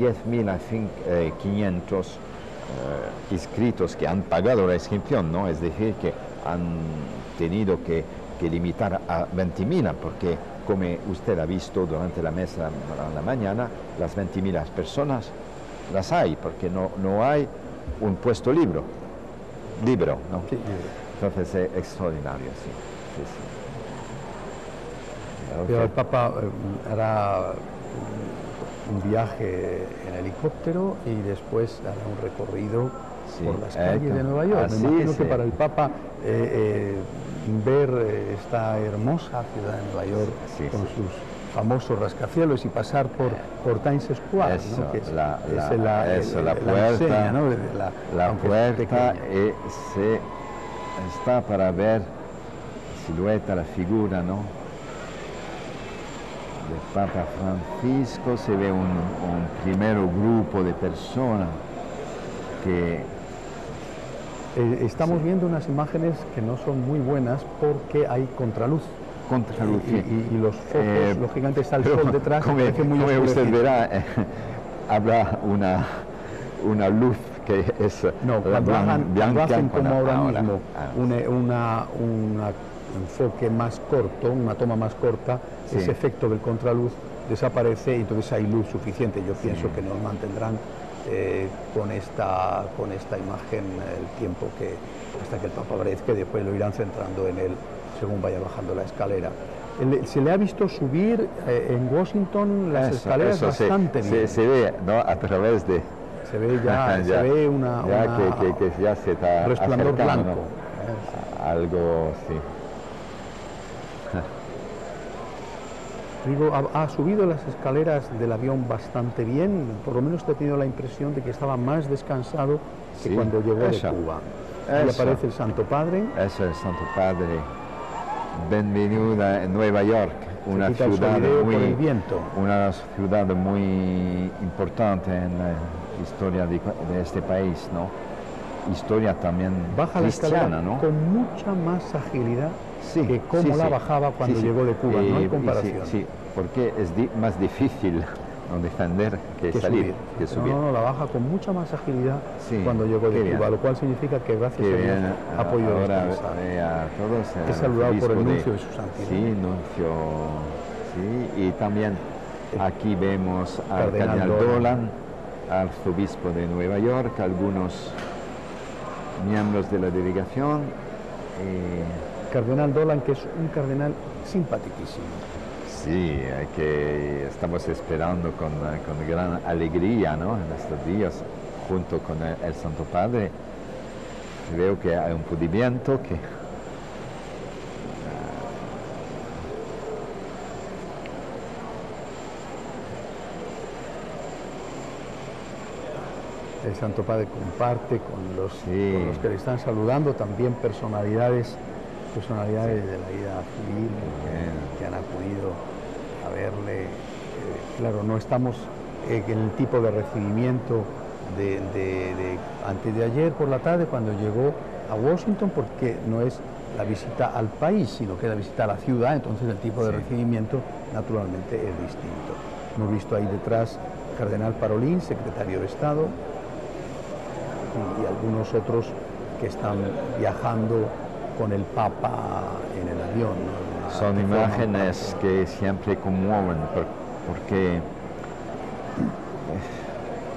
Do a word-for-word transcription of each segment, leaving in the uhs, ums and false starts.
diez mil quinientos eh, inscritos que han pagado la inscripción, ¿no? Es decir, que han tenido que, que limitar a veinte mil, porque como usted ha visto durante la mesa en la mañana, las veinte mil personas las hay, porque no, no hay un puesto libre, libre, ¿no? Sí. Entonces es extraordinario, sí. sí, sí. Okay. Pero el Papa eh, hará un viaje en helicóptero y después hará un recorrido sí, por las calles eh, de Nueva York. Ah, Me sí, imagino sí. que para el Papa eh, eh, ver eh, esta hermosa ciudad de Nueva York sí, sí, con sí. sus famosos rascacielos y pasar por, por Times Square, eso, ¿no? que es, la, es la, la, eso, el, la puerta, la, diseña, ¿no? la, la puerta y se está para ver la silueta, la figura, ¿no? De Papa Francisco. Se ve un, un primer grupo de personas que eh, estamos sí. viendo unas imágenes que no son muy buenas porque hay contraluz. Contra luz, y, y, y los focos, eh, lógicamente está el pero, sol detrás. Como, es muy como usted verá, eh, habrá una, una luz que es no, la cuando, blan, hagan, blanca, cuando hacen como ahora, ahora mismo ahora. Una, una, una, un enfoque más corto, una toma más corta, sí. ese efecto del contraluz desaparece y entonces hay luz suficiente. Yo pienso sí. que nos mantendrán eh, con, esta, con esta imagen el tiempo que hasta que el Papa aparezca, y después lo irán centrando en él según vaya bajando la escalera. Se le ha visto subir eh, en Washington las eso, escaleras eso, bastante se, bien. Se, se ve, ¿no? A través de... Se ve ya, ya se ve una... Ya una que, que, que ya se está resplandor acercando. Blanco. Algo, sí. Digo, ha, ha subido las escaleras del avión bastante bien, por lo menos te he tenido la impresión de que estaba más descansado que sí, cuando llegó eso, de Cuba. Eso. Y aparece el Santo Padre. Eso, el Santo Padre. Bienvenida a Nueva York, una ciudad, muy, una ciudad muy importante en la historia de, de este país, ¿no? Historia también baja cristiana, ¿no? Con mucha más agilidad sí, que como sí, la sí. bajaba cuando sí, sí. llegó de Cuba, eh, no hay comparación. Sí, sí, porque es di más difícil defender que, que salir, subir. que subir. No, no, la baja con mucha más agilidad sí, cuando llegó de Cuba, bien. Lo cual significa que gracias qué a Dios ha podido descansar. A todos que saludado por el nuncio de, de su santidad. Sí, nuncio, sí, y también aquí vemos al Cardenal Dolan, arzobispo de Nueva York, algunos miembros de la delegación. Y... Cardenal Dolan, que es un cardenal simpaticísimo. Sí, que estamos esperando con, con gran alegría, ¿no? En estos días, junto con el, el Santo Padre. Veo que hay un pudimiento que... El Santo Padre comparte con los, sí. con los que le están saludando, también personalidades, personalidades sí. de la vida civil que, que han acudido. A verle, eh, claro, no estamos eh, en el tipo de recibimiento de, de, de antes de ayer por la tarde cuando llegó a Washington, porque no es la visita al país, sino que es la visita a la ciudad, entonces el tipo de sí. recibimiento naturalmente es distinto. Hemos visto ahí detrás Cardenal Parolín, secretario de Estado, y, y algunos otros que están viajando con el Papa en el avión, ¿no? Son imágenes que siempre conmueven porque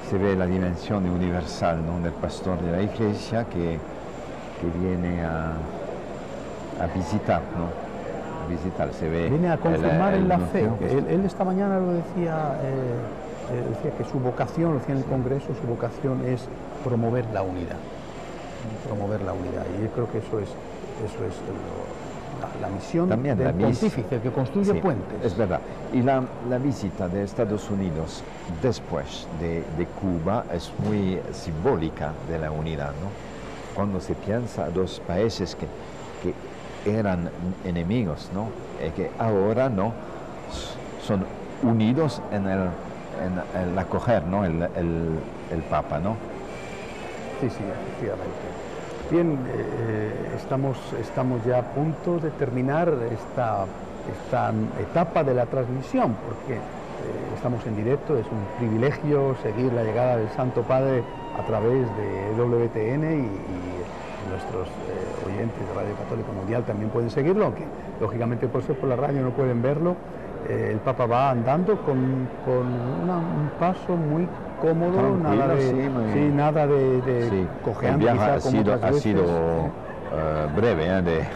se ve la dimensión universal, ¿no? Del pastor de la iglesia que, que viene a, a visitar, ¿no? A visitar, se ve... Viene a confirmar el, el, el la fe. Él, él esta mañana lo decía, eh, decía que su vocación, lo decía en el Congreso, su vocación es promover la unidad. Promover la unidad. Y yo creo que eso es, eso es lo... La, la misión también del pontífice, el que construye sí, puentes. Es verdad. Y la, la visita de Estados Unidos después de, de Cuba es muy simbólica de la unidad, ¿no? Cuando se piensa dos países que, que eran enemigos, ¿no? Y que ahora no son unidos en el, en el acoger, ¿no? El, el, el Papa, ¿no? Sí, sí, efectivamente. Bien, eh, estamos, estamos ya a punto de terminar esta, esta etapa de la transmisión, porque Estamos en directo, es un privilegio seguir la llegada del Santo Padre a través de W T N y, y nuestros eh, oyentes de Radio Católica Mundial también pueden seguirlo, aunque lógicamente por ser por la radio no pueden verlo. Eh, el Papa va andando con, con una, un paso muy cómodo, tranquilo, nada de, sí, muy... sí, nada de, de sí. cojeando. El viaje quizá, ha sido, ha sido uh, breve, ¿eh? de, sí.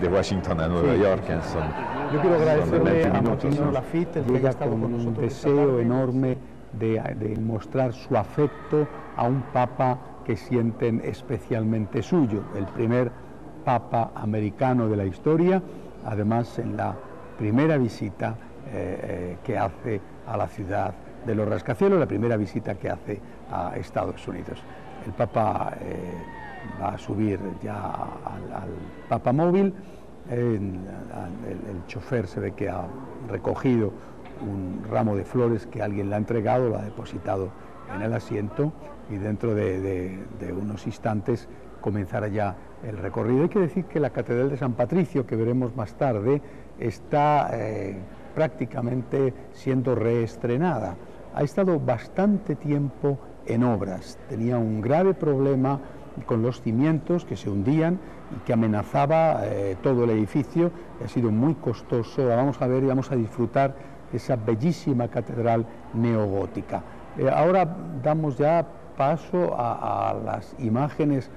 de Washington a Nueva sí, York. Sí, sí. Son... Yo quiero agradecerle a Monseñor Lafitte, que ha estado con un deseo enorme de, de mostrar su afecto a un papa que sienten especialmente suyo, el primer papa americano de la historia, además en la primera visita eh, que hace a la ciudad de los rascacielos, la primera visita que hace a Estados Unidos. El papa eh, va a subir ya al, al papa móvil. El, el, el chofer se ve que ha recogido un ramo de flores que alguien le ha entregado, lo ha depositado en el asiento y dentro de, de, de unos instantes comenzará ya el recorrido. Hay que decir que la Catedral de San Patricio, que veremos más tarde, está eh, prácticamente siendo reestrenada. Ha estado bastante tiempo en obras, tenía un grave problema con los cimientos que se hundían y que amenazaba eh, todo el edificio. Ha sido muy costoso. Vamos a ver y vamos a disfrutar esa bellísima catedral neogótica. Eh, ahora damos ya paso a, a las imágenes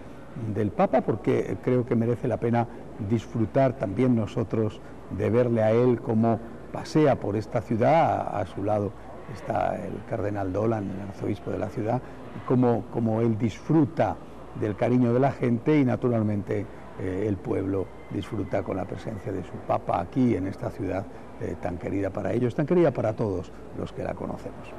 del Papa, porque creo que merece la pena disfrutar también nosotros de verle a él cómo pasea por esta ciudad. A, a su lado está el Cardenal Dolan, el arzobispo de la ciudad, y cómo, cómo él disfruta del cariño de la gente y naturalmente eh, el pueblo disfruta con la presencia de su Papa aquí en esta ciudad eh, tan querida para ellos, tan querida para todos los que la conocemos.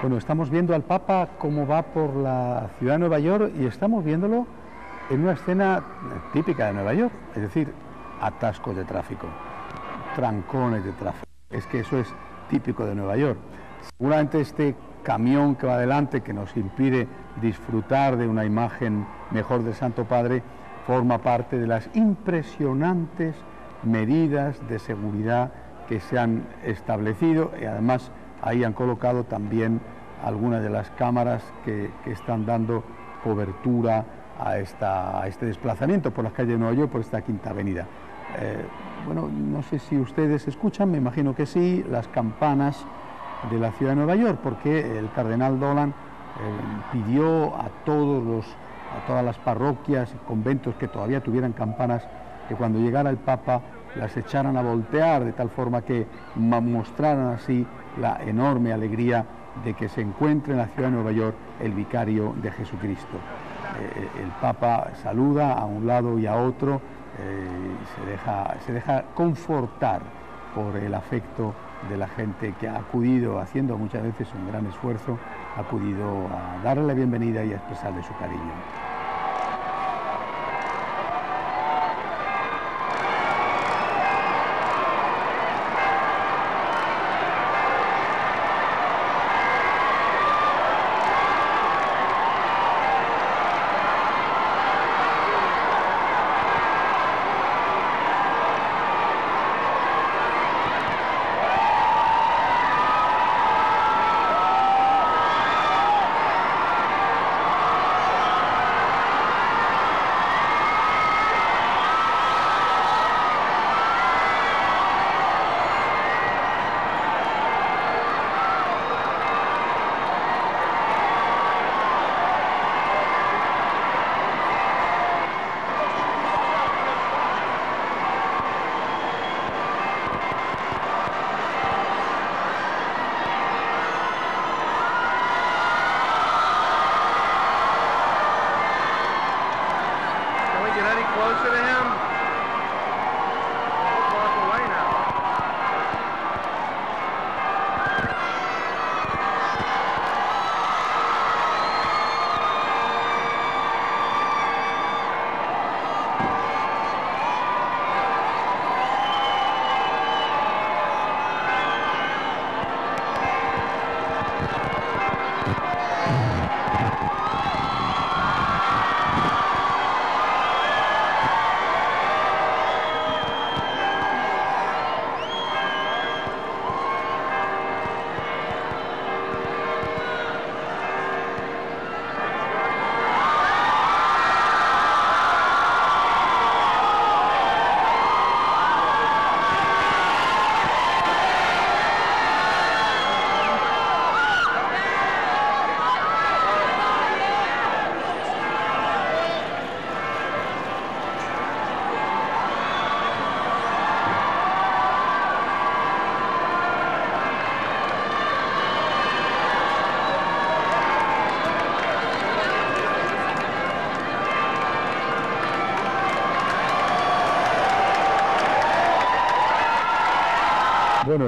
Bueno, estamos viendo al Papa cómo va por la ciudad de Nueva York y estamos viéndolo en una escena típica de Nueva York, es decir, atascos de tráfico, trancones de tráfico, es que eso es típico de Nueva York. Seguramente este camión que va adelante, que nos impide disfrutar de una imagen mejor del Santo Padre, forma parte de las impresionantes medidas de seguridad que se han establecido y además ahí han colocado también algunas de las cámaras que, que están dando cobertura a, esta, a este desplazamiento por las calles de Nueva York, por esta Quinta Avenida. Eh, bueno, no sé si ustedes escuchan, me imagino que sí, las campanas de la ciudad de Nueva York, porque el Cardenal Dolan eh, pidió a, todos los, a todas las parroquias y conventos que todavía tuvieran campanas, que cuando llegara el Papa las echaran a voltear, de tal forma que mostraran así la enorme alegría de que se encuentre en la ciudad de Nueva York el vicario de Jesucristo. Eh, el Papa saluda a un lado y a otro, eh, y se deja, se deja confortar por el afecto de la gente que ha acudido, haciendo muchas veces un gran esfuerzo, ha acudido a darle la bienvenida y a expresarle su cariño.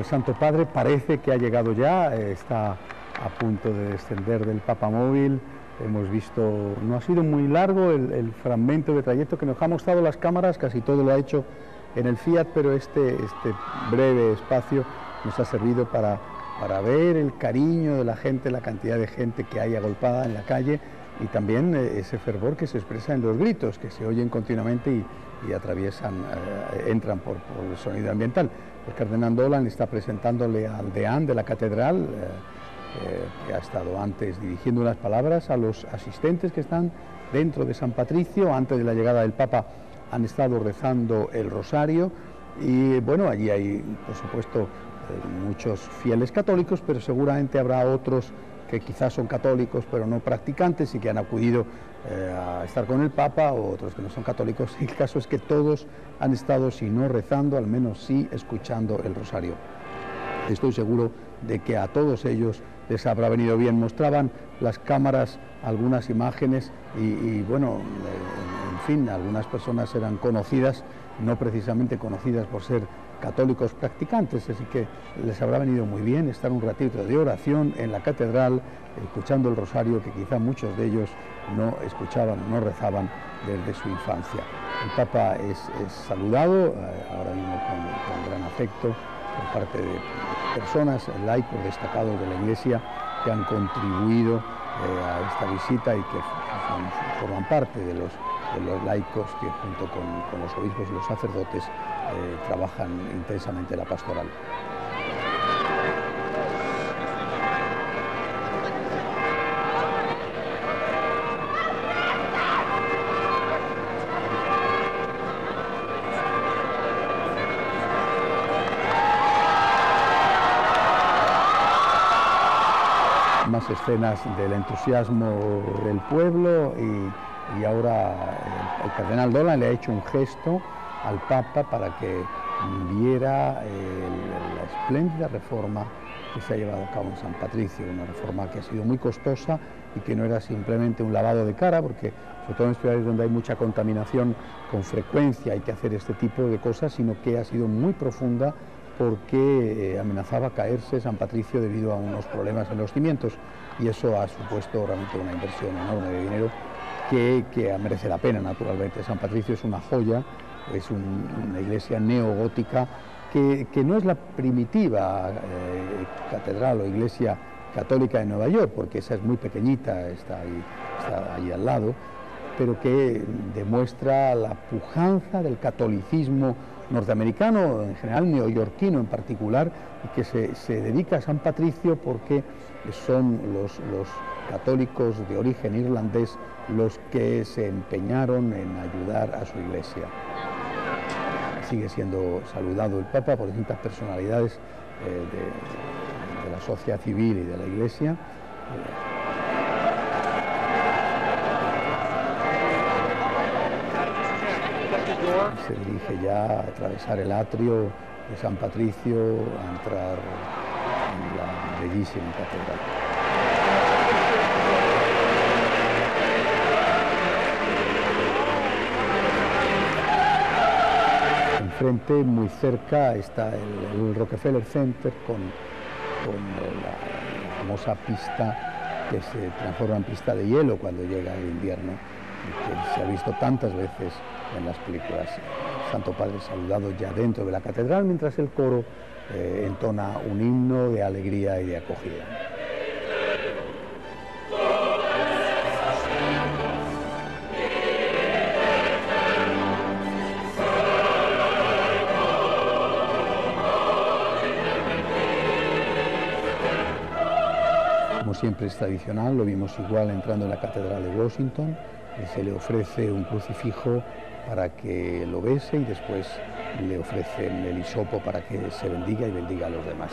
Bueno, el Santo Padre parece que ha llegado ya, está a punto de descender del papamóvil. Hemos visto, no ha sido muy largo el, el fragmento de trayecto que nos ha mostrado las cámaras, casi todo lo ha hecho en el FIAT, pero este, este breve espacio nos ha servido para, para ver el cariño de la gente, la cantidad de gente que hay agolpada en la calle y también ese fervor que se expresa en los gritos que se oyen continuamente y, y atraviesan, eh, entran por, por el sonido ambiental. El Cardenal Dolan está presentándole al deán de la catedral, eh, Eh, que ha estado antes dirigiendo unas palabras a los asistentes que están dentro de San Patricio. Antes de la llegada del Papa han estado rezando el rosario y bueno, allí hay por supuesto eh, muchos fieles católicos, pero seguramente habrá otros que quizás son católicos pero no practicantes y que han acudido eh, a estar con el Papa, o otros que no son católicos. El caso es que todos han estado, si no rezando, al menos sí escuchando el rosario. Estoy seguro de que a todos ellos les habrá venido bien. Mostraban las cámaras algunas imágenes y, y bueno, en fin, algunas personas eran conocidas, no precisamente conocidas por ser católicos practicantes, así que les habrá venido muy bien estar un ratito de oración en la catedral, escuchando el rosario, que quizá muchos de ellos no escuchaban, no rezaban desde su infancia. El Papa es, es saludado, eh, ahora mismo con, con gran afecto, por parte de personas, laicos destacados de la Iglesia, que han contribuido eh, a esta visita y que forman, forman parte de los, de los laicos que junto con, con los obispos y los sacerdotes eh, trabajan intensamente la pastoral. Escenas del entusiasmo del pueblo y, y ahora el, el Cardenal Dolan le ha hecho un gesto al Papa para que viera eh, la espléndida reforma que se ha llevado a cabo en San Patricio, una reforma que ha sido muy costosa y que no era simplemente un lavado de cara, porque sobre todo en ciudades donde hay mucha contaminación con frecuencia hay que hacer este tipo de cosas, sino que ha sido muy profunda, porque amenazaba caerse San Patricio debido a unos problemas en los cimientos, y eso ha supuesto realmente una inversión enorme de dinero que, que merece la pena, naturalmente. San Patricio es una joya, es un, una iglesia neogótica que, que no es la primitiva eh, catedral o iglesia católica de Nueva York, porque esa es muy pequeñita, está ahí, está ahí al lado, pero que demuestra la pujanza del catolicismo norteamericano, en general neoyorquino en particular, y que se, se dedica a San Patricio porque son los, los católicos de origen irlandés los que se empeñaron en ayudar a su iglesia. Sigue siendo saludado el Papa por distintas personalidades eh, de, de la sociedad civil y de la iglesia. Se dirige ya a atravesar el atrio de San Patricio, a entrar en la bellísima catedral. Enfrente, muy cerca, está el, el Rockefeller Center con, con la famosa pista que se transforma en pista de hielo cuando llega el invierno, que se ha visto tantas veces en las películas. Santo Padre saludado ya dentro de la catedral, mientras el coro eh, entona un himno de alegría y de acogida. Como siempre es tradicional, lo vimos igual entrando en la catedral de Washington, y se le ofrece un crucifijo para que lo bese y después le ofrecen el hisopo para que se bendiga y bendiga a los demás.